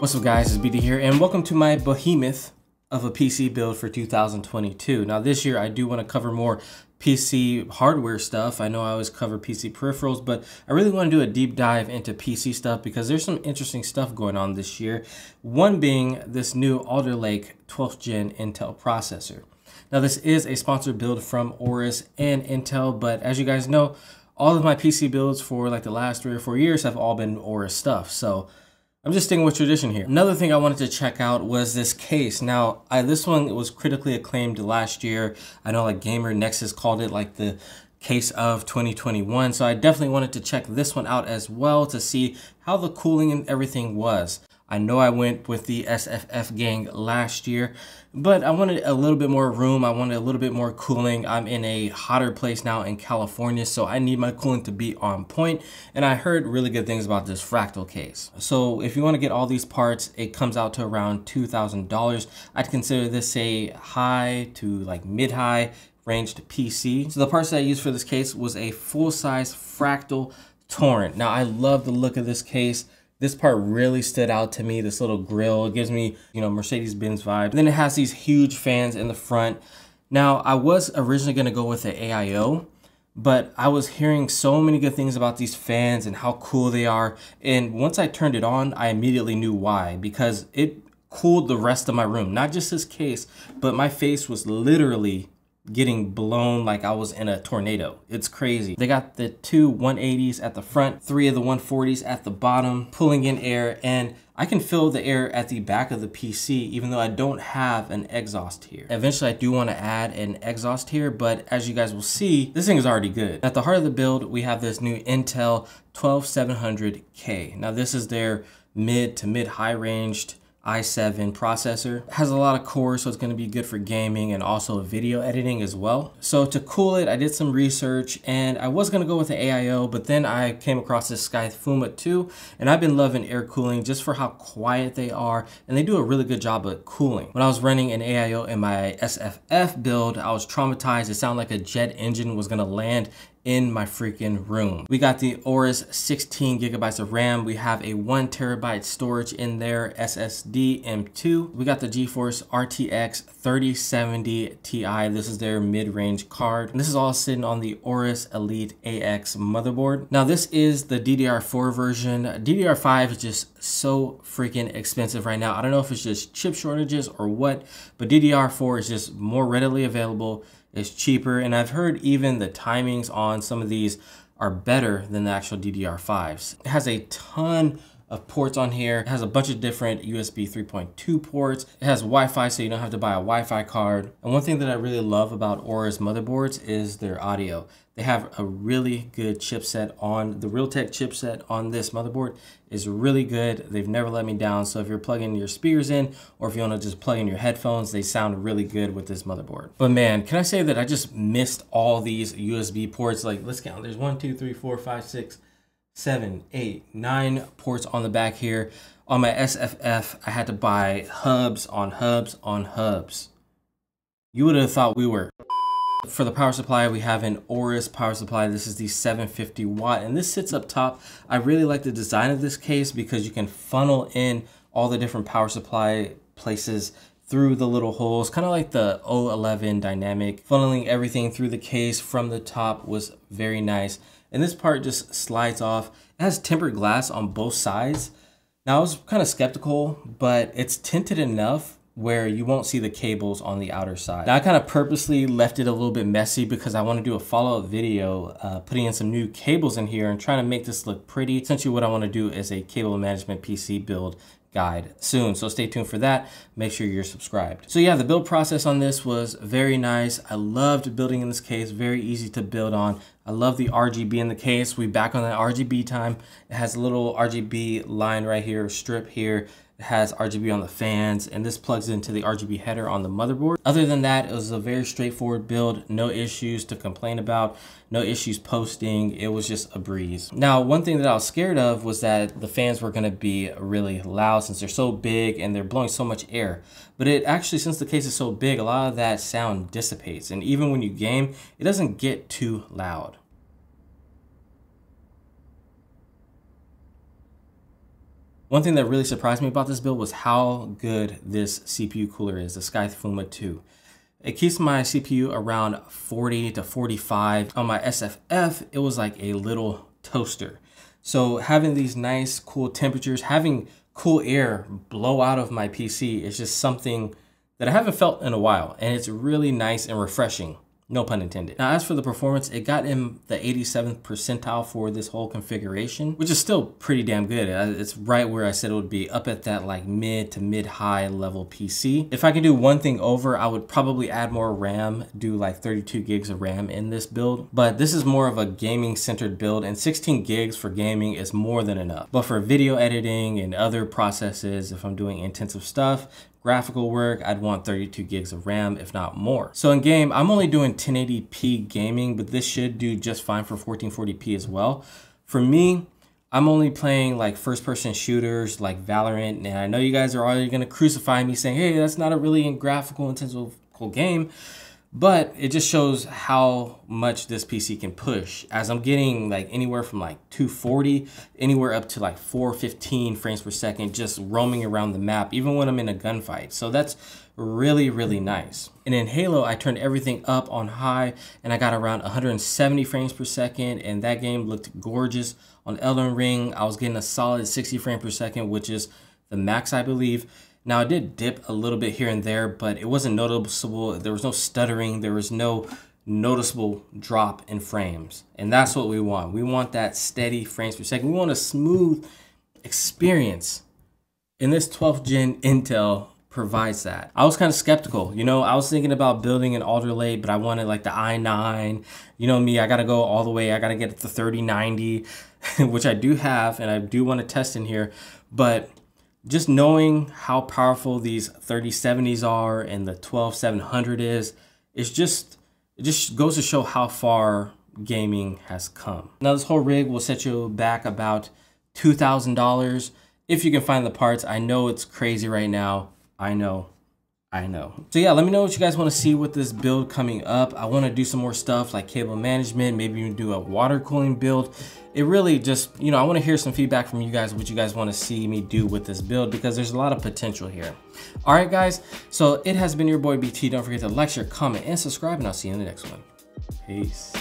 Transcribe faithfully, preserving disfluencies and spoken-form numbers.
What's up guys, it's B D here and welcome to my behemoth of a P C build for two thousand twenty-two. Now this year I do want to cover more P C hardware stuff. I know I always cover P C peripherals, but I really want to do a deep dive into P C stuff because there's some interesting stuff going on this year. One being this new Alder Lake twelfth gen Intel processor. Now this is a sponsored build from Aorus and Intel, but as you guys know, all of my P C builds for like the last three or four years have all been Aorus stuff. So I'm just sticking with tradition here. Another thing I wanted to check out was this case. Now, I, this one was critically acclaimed last year. I know like Gamer Nexus called it like the case of twenty twenty-one. So I definitely wanted to check this one out as well to see how the cooling and everything was. I know I went with the S F F gang last year, but I wanted a little bit more room. I wanted a little bit more cooling. I'm in a hotter place now in California, so I need my cooling to be on point. And I heard really good things about this Fractal case. So if you want to get all these parts, it comes out to around two thousand dollars. I'd consider this a high to like mid-high ranged P C. So the parts that I used for this case was a full-size Fractal Torrent. Now I love the look of this case. This part really stood out to me, this little grill. It gives me, you know, Mercedes-Benz vibe. And then it has these huge fans in the front. Now, I was originally going to go with the A I O, but I was hearing so many good things about these fans and how cool they are. And once I turned it on, I immediately knew why, because it cooled the rest of my room. Not just this case, but my face was literally getting blown like I was in a tornado. It's crazy. They got the two one eighties at the front, three of the one forties at the bottom, pulling in air, and I can feel the air at the back of the P C even though I don't have an exhaust here. Eventually I do want to add an exhaust here, but as you guys will see, this thing is already good. At the heart of the build, we have this new Intel twelve seven hundred K. Now this is their mid to mid-high ranged i seven processor. It has a lot of cores, so it's going to be good for gaming and also video editing as well. So to cool it, I did some research and I was going to go with the A I O, but then I came across this Scythe Fuma two, and I've been loving air cooling just for how quiet they are, and they do a really good job of cooling. When I was running an A I O in my S F F build, I was traumatized. It sounded like a jet engine was going to land in my freaking room. We got the Aorus sixteen gigabytes of RAM. We have a one terabyte storage in there, S S D M two. We got the GeForce R T X thirty seventy T I. This is their mid-range card. And this is all sitting on the Aorus Elite A X motherboard. Now this is the D D R four version. D D R five is just so freaking expensive right now. I don't know if it's just chip shortages or what, but D D R four is just more readily available. It's cheaper, and I've heard even the timings on some of these are better than the actual D D R fives. It has a ton of ports on here. It has a bunch of different U S B three point two ports. It has Wi-Fi, so you don't have to buy a Wi-Fi card. And one thing that I really love about Aorus motherboards is their audio. They have a really good chipset on, the Realtek chipset on this motherboard is really good. They've never let me down. So if you're plugging your speakers in, or if you wanna just plug in your headphones, they sound really good with this motherboard. But man, can I say that I just missed all these U S B ports? Like let's count, there's one, two, three, four, five, six, seven, eight, nine ports on the back here. On my S F F, I had to buy hubs on hubs on hubs. You would have thought we were. For the power supply, we have an Aorus power supply. This is the seven fifty watt, and this sits up top. I really like the design of this case because you can funnel in all the different power supply places through the little holes, kind of like the O eleven Dynamic. Funneling everything through the case from the top was very nice. And this part just slides off. It has tempered glass on both sides. Now I was kind of skeptical, but it's tinted enough where you won't see the cables on the outer side. Now I kind of purposely left it a little bit messy because I want to do a follow-up video uh, putting in some new cables in here and trying to make this look pretty. Essentially what I want to do is a cable management P C build guide soon, so stay tuned for that. Make sure you're subscribed. So yeah, the build process on this was very nice. I loved building in this case, very easy to build on. I love the R G B in the case. We back on that R G B time. It has a little R G B line right here, strip here. It has R G B on the fans, and this plugs into the R G B header on the motherboard. Other than that, it was a very straightforward build. No issues to complain about, no issues posting. It was just a breeze. Now, one thing that I was scared of was that the fans were gonna be really loud since they're so big and they're blowing so much air. But it actually, since the case is so big, a lot of that sound dissipates. And even when you game, it doesn't get too loud. One thing that really surprised me about this build was how good this C P U cooler is, the Scythe Fuma two. It keeps my C P U around forty to forty-five. On my S F F, it was like a little toaster. So having these nice, cool temperatures, having cool air blow out of my P C is just something that I haven't felt in a while. And it's really nice and refreshing, no pun intended. Now, as for the performance, it got in the eighty-seventh percentile for this whole configuration, which is still pretty damn good. It's right where I said it would be, up at that like mid to mid-high level P C. If I could do one thing over, I would probably add more RAM, do like thirty-two gigs of RAM in this build. But this is more of a gaming-centered build, and sixteen gigs for gaming is more than enough. But for video editing and other processes, if I'm doing intensive stuff, graphical work, I'd want thirty-two gigs of RAM, if not more. So in game, I'm only doing ten eighty p gaming, but this should do just fine for fourteen forty p as well. For me, I'm only playing like first person shooters like Valorant, and I know you guys are already gonna crucify me saying, hey, that's not a really graphical intensive game, but it just shows how much this P C can push, as I'm getting like anywhere from like two forty, anywhere up to like four fifteen frames per second, just roaming around the map, even when I'm in a gunfight. So that's really, really nice. And in Halo, I turned everything up on high and I got around one hundred seventy frames per second, and that game looked gorgeous. On Elden Ring, I was getting a solid sixty frames per second, which is the max, I believe. Now, I did dip a little bit here and there, but it wasn't noticeable. There was no stuttering. There was no noticeable drop in frames. And that's what we want. We want that steady frames per second. We want a smooth experience. And this twelfth gen Intel provides that. I was kind of skeptical. You know, I was thinking about building an Alder Lake, but I wanted like the i nine. You know me, I got to go all the way. I got to get the thirty ninety, which I do have, and I do want to test in here. But just knowing how powerful these thirty seventies are and the twelve seven hundred is, it's just, it just goes to show how far gaming has come. Now, this whole rig will set you back about two thousand dollars if you can find the parts. I know it's crazy right now. I know. I know. So yeah, let me know what you guys want to see with this build coming up. I want to do some more stuff like cable management, maybe even do a water cooling build. It really just, you know, I want to hear some feedback from you guys, what you guys want to see me do with this build, because there's a lot of potential here. All right, guys. So it has been your boy B T. Don't forget to like, share, comment, and subscribe, and I'll see you in the next one. Peace.